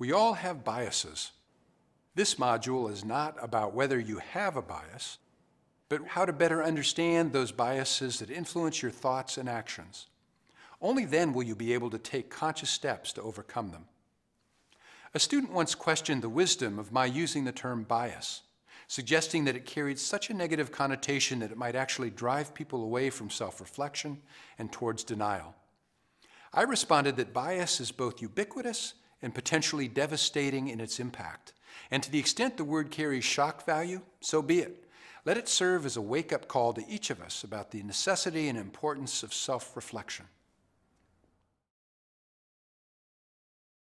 We all have biases. This module is not about whether you have a bias, but how to better understand those biases that influence your thoughts and actions. Only then will you be able to take conscious steps to overcome them. A student once questioned the wisdom of my using the term bias, suggesting that it carried such a negative connotation that it might actually drive people away from self-reflection and towards denial. I responded that bias is both ubiquitous and potentially devastating in its impact. And to the extent the word carries shock value, so be it. Let it serve as a wake-up call to each of us about the necessity and importance of self-reflection.